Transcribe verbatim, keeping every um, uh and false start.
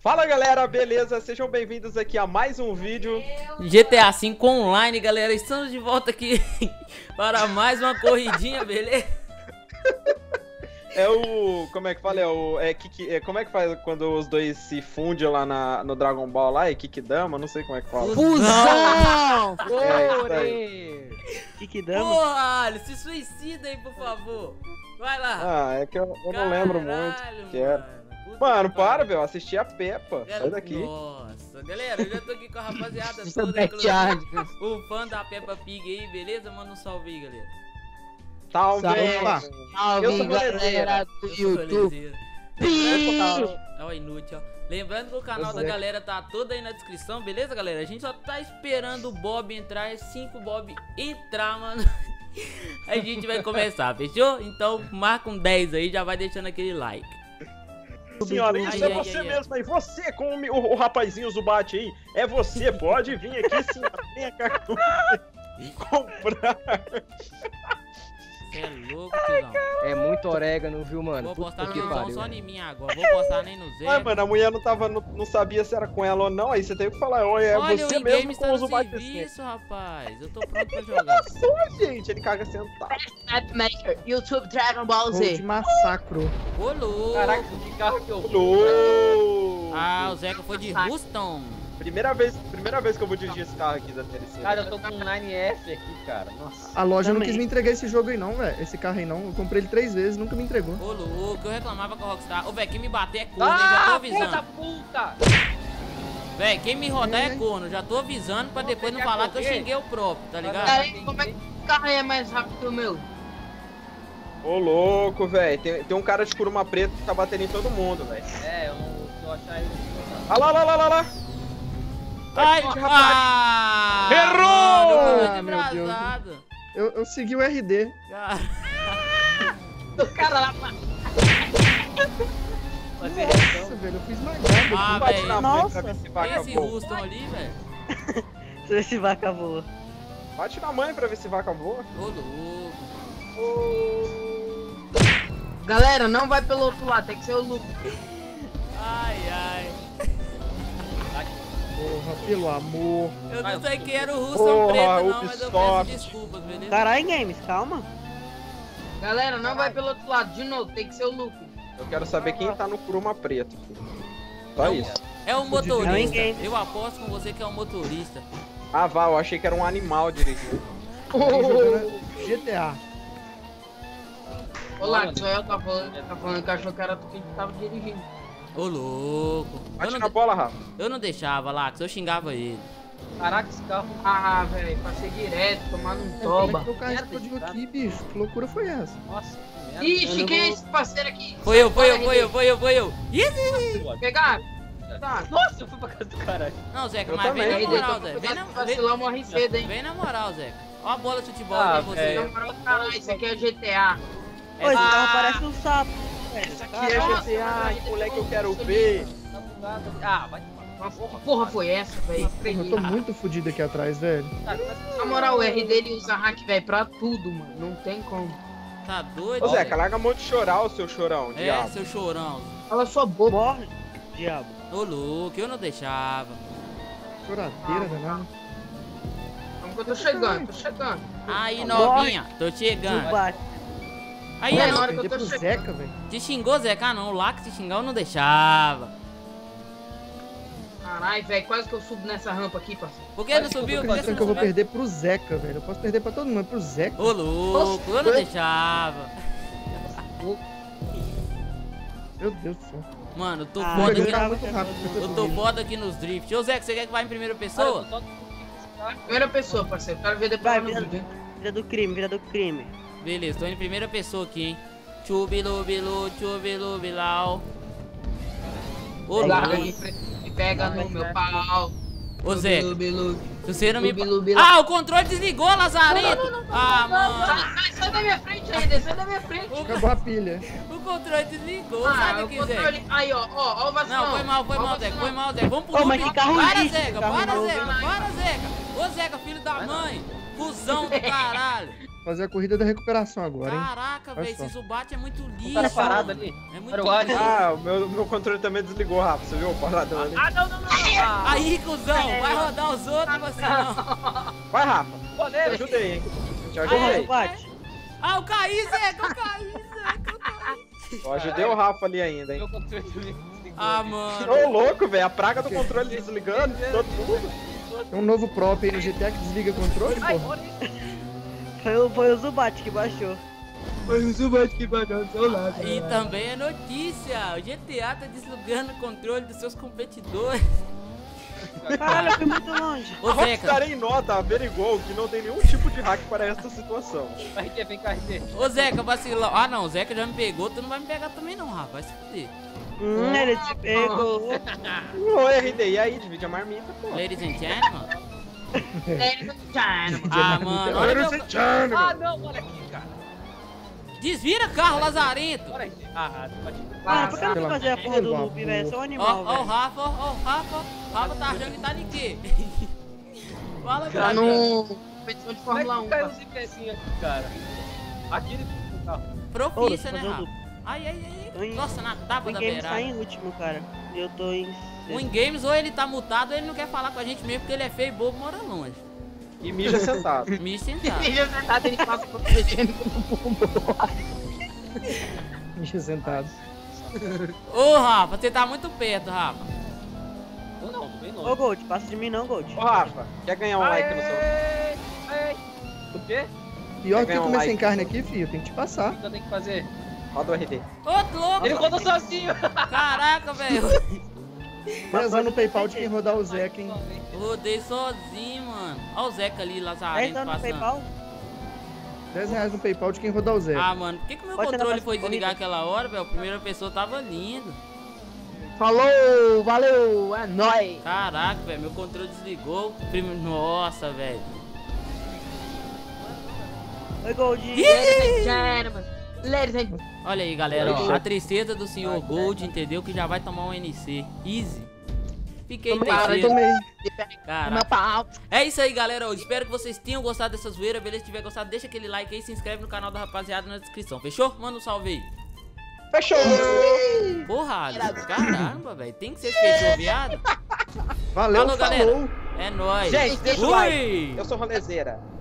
Fala galera, beleza? Sejam bem-vindos aqui a mais um vídeo G T A cinco online, galera. Estamos de volta aqui para mais uma corridinha, beleza? É o... como é que fala? É o... É, kiki, é, como é que faz quando os dois se fundem lá na, no Dragon Ball lá? É Kikidama? Não sei como é que fala. Fusão! É, Kikidama? Pô, Alisson, se suicida aí, por favor. Vai lá. Ah, é que eu, eu Caralho, não lembro muito o que era. Mano, para, velho, assisti a Peppa, galera, sai daqui. Nossa, galera, eu já tô aqui com a rapaziada toda, inclusive, o fã da Peppa Pig aí, beleza? Manda um salve aí, galera. Salve, salve, salve eu sou galera do YouTube. É o inútil, ó. Lembrando que o canal da galera tá todo aí na descrição, beleza, galera? A gente só tá esperando o Bob entrar, cinco Bob entrar, mano. A gente vai começar, fechou? Então marca um dez aí, já vai deixando aquele like. Senhora, isso ai, é ai, você ai, mesmo ai. aí, você com o, o, o rapazinho Zubat aí, é você, pode vir aqui, senhora, vem cá comprar. Você é louco, tizão. É muito orégano, viu, mano? Vou postar que pariu, só em mim agora, vou postar nem no Zé. Ah, mano, a mulher não, tava, não, não sabia se era com ela ou não, aí você teve que falar, olha, é olha, você mesmo com o Zubat. Olha, isso, rapaz, eu tô pronto pra jogar. Olha só, gente, ele caga sentado. Snapmaker, YouTube, Dragon Ball Z. Gol de massacro. Rolou. Caraca, que carro que eu vou. Ah, o Zeca foi de Houston. Primeira vez, primeira vez que eu vou dirigir esse carro aqui da T L C. Cara, eu tô com um nine F aqui, cara. Nossa. A loja também não quis me entregar esse jogo aí não, velho. Esse carro aí não. Eu comprei ele três vezes, nunca me entregou. Ô, louco, eu reclamava com a Rockstar. Ô, velho, quem me bater é corno, ah, já tô avisando. Ah, puta, puta! Véi, quem me rodar é corno, já tô avisando pra depois não falar que eu xinguei o próprio, tá ligado? Cara, como é que o carro aí é mais rápido que o meu? Ô, louco, velho. Tem, tem um cara de Curuma Preta que tá batendo em todo mundo, velho. É, eu não vou achar ele. Olha lá, lá, lá, lá, lá. Ai, ah, errou! Mano, ah, meu Deus. Eu, eu segui o R D. Ah. Do cara lá. Nossa, é velho, eu fui esmagado. Ah, velho, nossa. Tem esse Houston ali, velho. Deixa eu ver se vaca voa. Bate na mãe pra ver se vaca voa. Ô, louco. Oh. Galera, não vai pelo outro lado, tem que ser o Luffy. Ai, ai. Porra, pelo amor. Eu não sei quem era o Russo Preto, não, mas eu peço desculpas, beleza? Caralho, games, calma. Galera, não Carai. vai pelo outro lado, de novo, tem que ser o Luffy. Eu quero saber quem tá no Curuma Preto. Só é isso. É um motorista. Eu aposto com você que é um motorista. Ah, vá, eu achei que era um animal dirigindo. G T A. Olá, só eu tava falando, tava falando que achou que era tu que tava dirigindo. Ô, louco. Bate na bola, Rafa. Eu não deixava, Lax, eu xingava ele. Caraca, esse carro. Ah, velho, passei direto, tomando um toba. O carro explodiu aqui, bicho. Que loucura foi essa? Nossa, que merda. Ixi, quem é esse parceiro aqui? Foi eu, foi eu, foi eu, foi eu, foi eu. Ih, pegaram? Tá. Nossa, eu fui pra casa do caralho. Não, Zeca, mas vem na moral, Zeca. Vem na moral, morre cedo, hein? Vem na moral, Zeca. Ó a bola de futebol pra você. Na moral, caralho, isso aqui é G T A. Ô, esse carro parece um sapo. Essa aqui é G T A, moleque, eu quero ver. Ah, vai. Porra, porra foi essa, velho? Eu tô muito fudido aqui atrás, velho. Na moral, o R dele usa hack, velho, pra tudo, mano. Não tem como. Tá doido? Ô, Zeca, larga a mão de chorar, o seu chorão, diabo. É, seu chorão. Fala sua boca. Morre, diabo. Ô, louco, eu não deixava. Choradeira, velho. Vamos que eu tô chegando, tô chegando. Aí, novinha, tô chegando. Aí é hora que eu tô Zeca, velho. Te xingou, Zeca? Ah, não. O Lax te xingar eu não deixava. Caralho, velho. Quase que eu subo nessa rampa aqui, parceiro. Por que não subiu? Eu que eu vou perder pro Zeca, velho. Eu posso perder pra todo mundo, pro Zeca. Ô, louco. Eu não deixava. Meu Deus do céu. Mano, eu tô foda aqui. Eu tô foda aqui nos drifts. Ô, Zeca, você quer que vá em primeira pessoa? Primeira pessoa, parceiro. Quero ver depois no vídeo. Vira do crime, vira do crime. Beleza, tô indo em primeira pessoa aqui, hein? Tchubilubilu, tchubilubilau. Ô, louco. Me pega no meu pau. Ô Zé, se você não me... Ah, o controle desligou, lazarento. Ah, mano. Sai da minha frente, R D, sai da minha frente. Acabou a pilha. O controle desligou, sabe o que, Zé? Aí, ó, ó, ó o vacilão. Não, foi mal, foi mal, Zé, foi mal, Zé. Vamos pro Luffy. Para, Zeca, para, Zeca, para, Zeca. Ô, Zeca, filho da mãe. Cusão do caralho. Fazer a corrida da recuperação agora, hein? Caraca, velho, esse Zubat é muito lixo. Tá parado ali. É muito lixo. Ah, o meu, meu controle também desligou, Rafa. Você viu o paradão ali? Ah, não, não, não. Ah, aí, cuzão, é, vai rodar os outros e você não. Vai, Rafa. Te ajudei, hein? Te ajudei. Ah, ah eu caí, Zeca, eu caí, Zeca, eu caí. Eu ajudei o Rafa ali ainda, hein? Meu controle desligou. Ah, mano. Ô, louco, velho, a praga do controle desligando, todo mundo. Tem um novo prop aí no G T A que desliga controle, pô. Foi o, foi o Zubat que baixou. Foi o Zubat que baixou do seu lado. E cara, também é notícia: o G T A tá deslugando o controle dos seus competidores. Caralho, eu fui muito longe. O Rockstar em nota averigou que não tem nenhum tipo de hack para essa situação. R T, vem cá, R T. Ô Zeca, vacilão. Ah não, o Zeca já me pegou, tu não vai me pegar também não, rapaz. Vai se fuder. Hum, ele te pegou. Ô R D, e aí? Divide a marmita, pô. Ladies and gentlemen. Ah, mano, olha meu... Ah, não, bora aqui, cara. Desvira carro, lazarento. Ah, mano, por que eu não vou fazer a porra do loop, velho? Sou um animal, velho. Ó, ó o Rafa, ó o Rafa. Rafa tá achando que tá em quê? Fala, cara. Tá no... competição de Fórmula um, cara. Como é que caiu o zipezinho aqui, cara? Aqui ele... Profícia, né, Rafa? Ai, ai, ai. Nossa, na tapa da beirada. O Games tá em último, cara. Eu tô em... O InGames ou ele tá mutado ou ele não quer falar com a gente mesmo, porque ele é feio e bobo, mora longe. E mija sentado. Mija sentado. Mija sentado, ele passa o papel higiênico no bumbum. Mija sentado. Ô, Rafa, você tá muito perto, Rafa. Eu não, tô bem longe. Ô, Gold, passa de mim não, Gold. Ô, Rafa, quer ganhar um aê, like no seu... Aê. O quê? Pior que eu comer sem carne aqui, filho, tem que te passar. O que eu tenho que fazer? Roda o R D. Ô, louco! Ele rodou sozinho. Caraca, velho. Rezando no PayPal de quem rodar o Zeca, hein? Rodei sozinho, mano. Olha o Zeca ali, lazarento, passando. PayPal? dez reais no PayPal de quem rodar o Zeca. Ah, mano, por que, que o meu pode controle foi desligar corrida aquela hora, velho? A primeira pessoa tava linda. Falou, valeu, é nóis. Caraca, velho, meu controle desligou. Nossa, velho. Oi, Goldinho. Olha aí, galera, ó, a tristeza do senhor Gold, entendeu? Que já vai tomar um N C. Easy. Fiquei em terceiro. É isso aí, galera. Eu espero que vocês tenham gostado dessa zoeira. Beleza? Se tiver gostado, deixa aquele like aí. Se inscreve no canal da rapaziada na descrição. Fechou? Manda um salve aí. Fechou. Porra, caramba, velho. Tem que ser fechou, viado. Valeu, falou, galera. É nóis. Gente, deixa o like. Eu sou rolezeira.